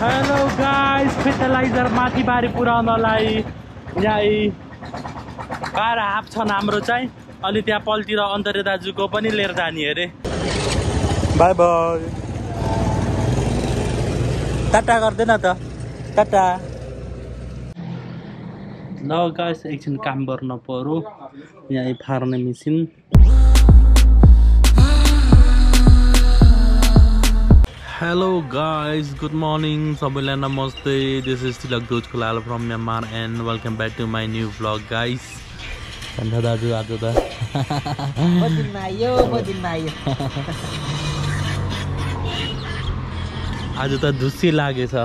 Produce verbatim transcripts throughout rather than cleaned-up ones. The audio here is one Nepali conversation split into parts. Hello guys, fertilizer माथि बारी पुराउनलाई यही बाह्र हाफ छ हाम्रो चाहिँ अनि त्यहाँ पल्तिर अन्तरे दाजुको पनि लिएर जाने अरे बाइ बाइ टाटा गर्दैन त टाटा ल गाइस एकछिन काम गर्न पर्यो यही फार्ने machine Hello guys, good morning. Sabila namaste. This is Tilak Doj Kulal from Myanmar and welcome back to my new vlog, guys. Sandha daju aaj da. Badin nayo, badin nayo. Aaj ta dhusi lage cha.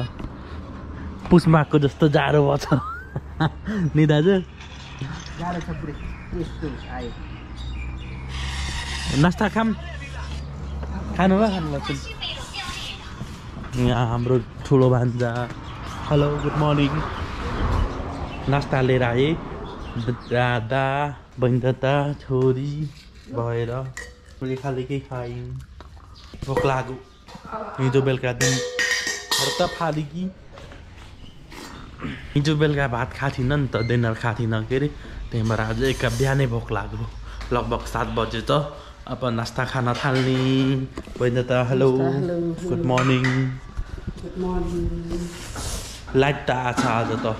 Pusma ko jasto jaro bhacha. Ni daju. Jaro cha pure. Yesto ayo. Nasta kham. Khanu ba khanu ba. Yeah, bro. Chulo banja. Hello, good morning. Nasta le rahe. Dada, bandata, chori, boyra. Mujhe khali ke khai. Bhok lagu. Ye jo bel ka din. Har tab khali ki. Ye jo bel ka baat khati nan ta dinar khati na kere. Te mera aaj ek abhyane bhok lagu. Lagbhag seven baje ta. Apa nasta khana thalni. Bandata, hello. Good morning. Good morning. Light ta acha aaj to.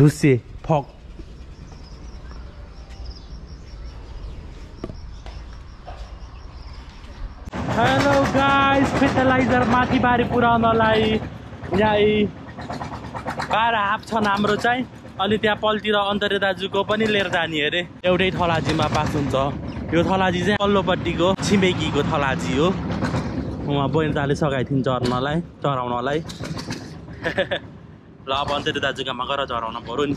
Dusi fog. Hello guys, fertilizer mati bari puraunalai yahi बाह्र हाफ छ हाम्रो चाहिँ अनि त्यहाँ पल्तिर अन्तरे दाजुको पनि लिएर जाने अरे एउटै थलाजीमा पास हुन्छ यो थलाजी चाहिँ पल्लोपट्टिको छिमेकीको थलाजी हो उहाँ बहिनीले सघाइथिन् चर्नलाई चराउनलाई ल अब अन्तरे दाजुको मगर चराउन पर्यो नि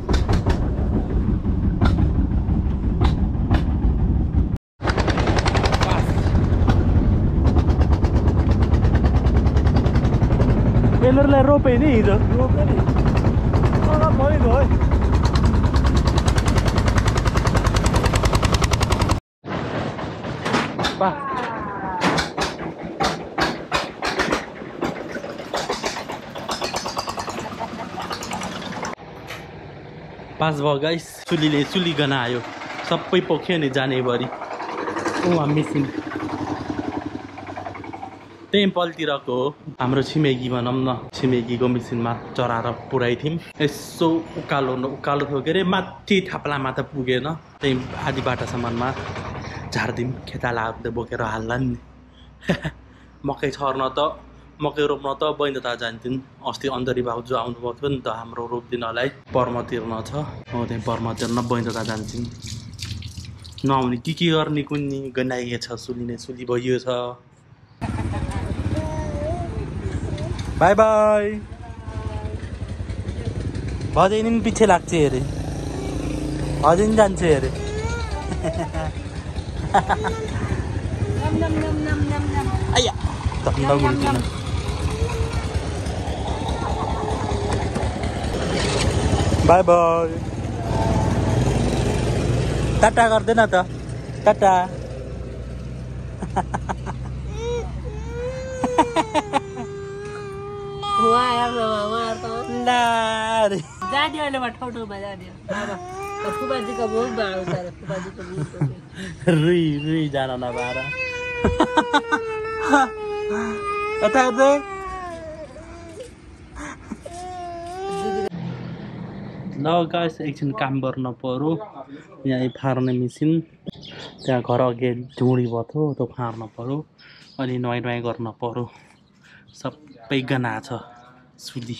Trailer la rope nahi idhar rope nahi sala bhai bhai pa pass bhayo guys suli le suli gana ayo sabai pokhyo ni jane bari o am missing Temple Tirako, Amro Chimegi, Manamna, Chimegi Gomisin Matorara Puratim, so Ukalo, Ukalo Hogere, Matti Taplamata Pugena, Tem Adibata Samanma, Jardim, Ketala, the Bokera Halan, Moket Hornoto, मकै रोप्न त बैन त जान्थिन अस्ति अन्तरी बाउजू आउनु भएको थियो नि त हाम्रो रोप दिनलाई पर्म तिर्न छ हो त्यही पर्म तिर्न बैन त जान्थिन नआउने के के गर्ने कुन्नी गनाइए छ सुलिने सुली भयो छ बाइ बाइ बाजे नि पछि लाग्छ अरे अझै नि जान्छ अरे नम नम नम नम नम नम आया तन्दा गुल्दिन बाय बाय टाटा गर्दैन त टाटा हुआ यार हुआ तो ना जा दियो ले मठो ठो बजा दियो फुफा जी का बहुत बार उतार फुफा जी को रुई रुई जाना ना बारा कता दे ल गाइस एकछिन काम गर्न पर्यो यहाँ फार्ने मेसिन त्यहाँ घर अघि झुडी भयो त्यो फार्न पर्यो अनि नुहाइ नुहाइ गर्न पर्यो सबै गना छ सुली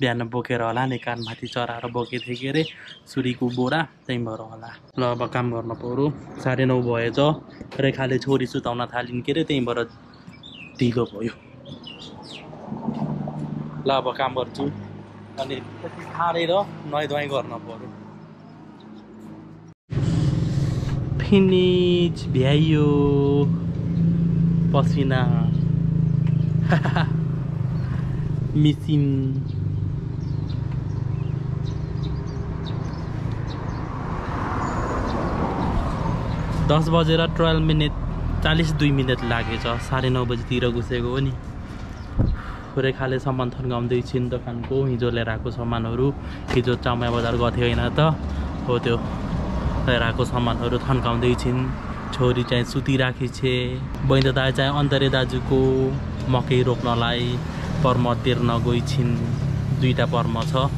बिहान बोकेर होला नि कानमाथि चराएर बोकेथे के अरे सुरीको बोरा त्यही भएर होला ल अब काम गर्न पर्यो साढे नौ भएछ रेखाले छोरी सुताउन थालिन् के अरे त्यही भएर ढिलो भयो ल अब काम गर्छु अनि त्यति ठाडेर नुहाइ धुवाइ गर्न पर्यो फिनिश भ्यायो पसिना मिसिन दस बजेर ट्वेल्भ मिनट चालीस दुई मिनट लागेछ साढे नौ बजीतिर घुसेको हो नि रेखाले सामान थन्काउँदै छिन् दोकानको हिजो लिएर आएको सामानहरू हिजो चामाई बजार गएको थियो हैन त हो त्यो लिएर आएको सामानहरू थन्काउँदै छिन् छोरी चाहिँ सुती राखी छे बहिनी दाइ चाहिँ अन्तरे दाजुको मकै रोप्नलाई पर्म तिर्न गई छिन् दुईटा पर्म छ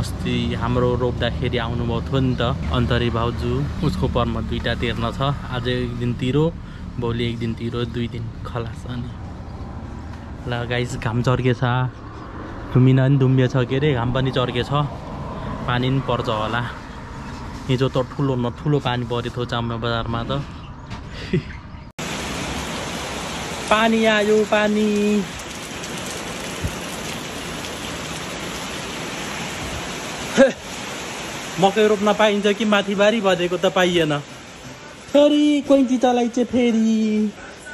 अस्ति हाम्रो रोप्दाखेरि आउनुभएको थियो नि त अन्तरी भाउजू उसको पर्म दुईटा तिर्न छ आज एक दिन तिरो भोलि एक दिन तिरो दुई दिन खलास अनि ल गाइस घाम चर्केछ धुमिन नि धुम्बिए छ के अरे घाम पनि चर्केछ पानी पनि पर्छ होला हिजो त ठुलो न ठुलो पानी परेको थियो चाम्बा बजारमा त पानी आयो पानी मकै रोप्न पाइन्छ कि माथिबारी बजेको त पाइएन फेरि कैँची चलाइछ फेरि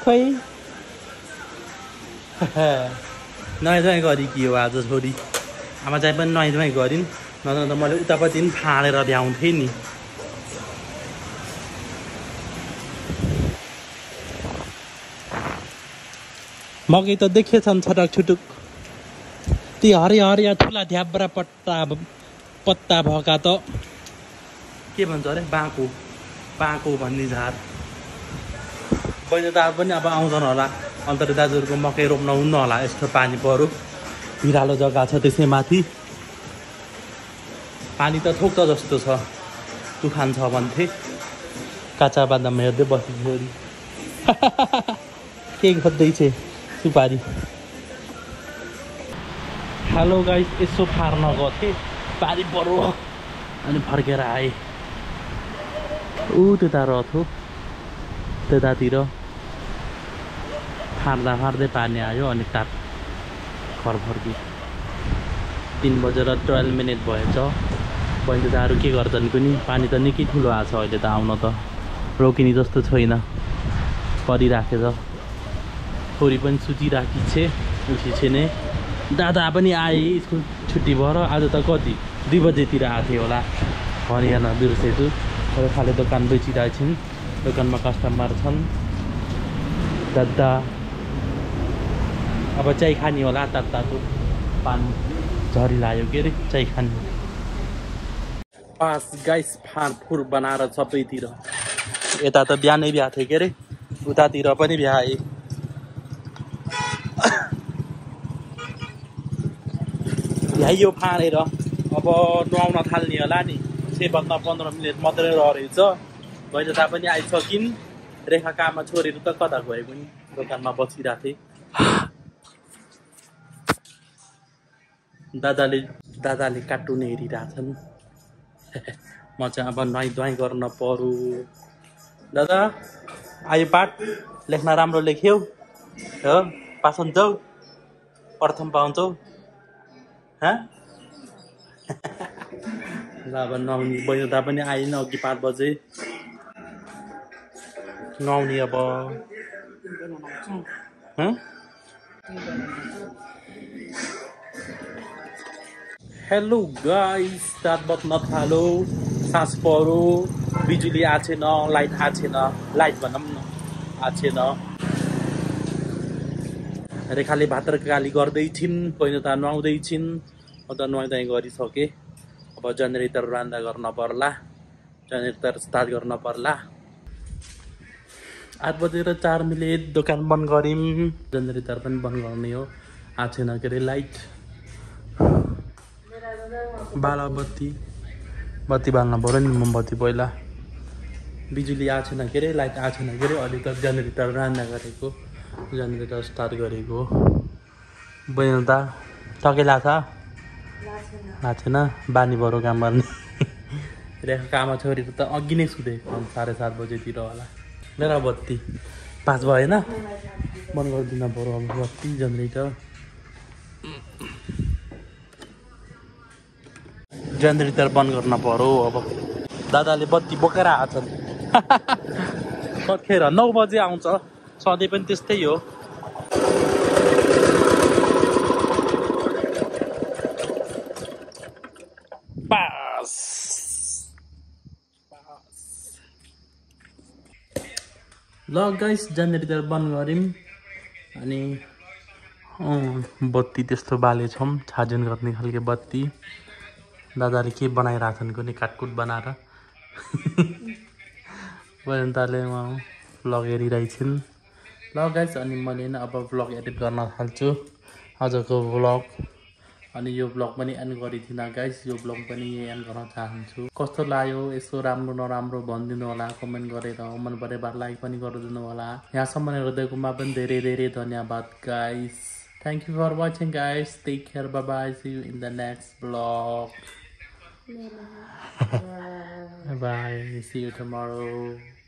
खै नुहाइ धुवाइ गरी के हो आज छोरी आमा चाहिँ पनि नुहाइ धुवाइ गरिन् नत्र त मैले उतापट्टि पनि फाँडेर भ्याउँथेँ नि मकै त देखेछन् छटक छुटुक ती हरिया हरिया ठुला ध्याब्रा पत्ता पत्ता भएका त के भन्छ अरे बाँको बाँको भन्ने झार बहिनी दाजु पनि अब आउँछन् होला अन्तरी दाजुहरूको मकै रोप्न हुन्न होला यस्तो पानी पर्यो भिरालो जग्गा छ त्यसै माथि पानी त थोक्छ जस्तो छ तुफान छ भन्थे काचा बादाम हेर्दै बस्यो छोरी के खोज्दैछ सुपारी हेलो गाइस यसो फार्न गएको थिएँ पानी पर्यो अनि फर्केर आए ऊ त्यता रथो त्यतातिर फार्दा फार्दै पानी आयो अनि तार घर फर्के तिन बजेर ट्वेल्भ मिनट भएछ बहिनी दाजुहरू के गर्छन् कुनै पानी त निकै ठुलो आएको छ अहिले त आउन त रोकिने जस्तो छैन परिराखेछ छोरी पनि सुतिराखी छे उसी छे नै दादा पनि आए स्कुल छुट्टी भएर आज त कति दुई बजेतिर आएको थियो होला हरियाणा बिर्सेछु रेखाले दोकान बेचिरहेको छिन् दोकानमा कस्टमर छन् दादा अब चाय खाने होला तातो पानी झरी लाग्यो के अरे चाय खाने पास गाइस फाँडफुँड बनाएर सबैतिर यता त बिहानै बिहा थियो के अरे उतातिर पनि भ्याए भ्याइयो फाँडेर अब नुहाउन थाल्ने होला नि छभन्दा पन्ध्र मिनट मात्रै रहेछ बहिनी ता पनि आइसकिन् रेखा काममा छोरीहरू त कता गएको नि दोकानमा बसिरहेको थिएँ दादाले दादाले कार्टुन हेरिराछन् म चाहिँ अब नुहाइ धुवाइ गर्न पर्यो दादा आइ पाठ लेख्न राम्रो लेख्यौ हो पासन जाऊ प्रथम पाउँछौ ह ल अब नुहाउनी बज्दा पनि आइन अघि पाँच बजे नुहाउनी अब ह हेलो गाइस दात बत नथालो सास परो बिजुली आछेन लाइट आछेन लाइट भनम न आछेन रेखाले भात्रकाली गर्दै छिन् कोइन त नुहाउँदै छिन् म त नुहाइदै गरिसके अब जेनेरेटर रान्दा गर्न पर्ला जेनेरेटर स्टार्ट गर्न पर्ला आठ बजेर चार मिनेट दोकान बन्द गरिम जेनेरेटर पनि बन्द गर्ने हो आछेन केरे लाइट बाला बत्ती बत्ती बाल्न पर्यो नि मोमबत्ती पहिला बिजुली आछेन केरे लाइट आछेन केरे अलि त जेनेरेटर रान्दा गरेको जेनेरेटर स्टार्ट गरेको बयन ता टकेला छ आछेन बानी बरो काम गर्ने रेखा काम छोरी त अघि नै सुतेको साढे सात बजेतिर होला मेरा बत्ती पाँच भयो हैन बन्द गर्दिन पर्यो अब बत्ती जेनेरेटर जेनेरेटर बन्द गर्न पर्यो अब दादाले बत्ती बोकेर आछन् कतिखेर नौ बजे आउँछ सधैँ पनि त्यस्तै हो पास ल गाइस जेनेरेटर बन्द गरौँ अनि बत्ती त्यस्तो बालेछौँ छाजन गर्ने खालको बत्ती दादाले के बनाइराछन् कुनै काटकुट बनाएर बयनताले म भ्लग हेरिरहेछन् ल गाइस अनि मैले नि अब भ्लग एडिट गर्न थाल्छु आजको भ्लग अनि यो भ्लग पनि एन्ड गरिदिन गाइस यो भ्लग पनि एन्ड गर्न चाहन्छु कस्तो लाग्यो यसो राम्रो नराम्रो भन्दिनु होला कमेन्ट गरेर मन परे बार लाइक पनि गरिदिनु होला यहाँसम्म हेर्दैकोमा पनि धेरै धेरै धन्यवाद guys thank you for watching guys take care bye bye see you in the next vlog Bye. Bye. See you tomorrow.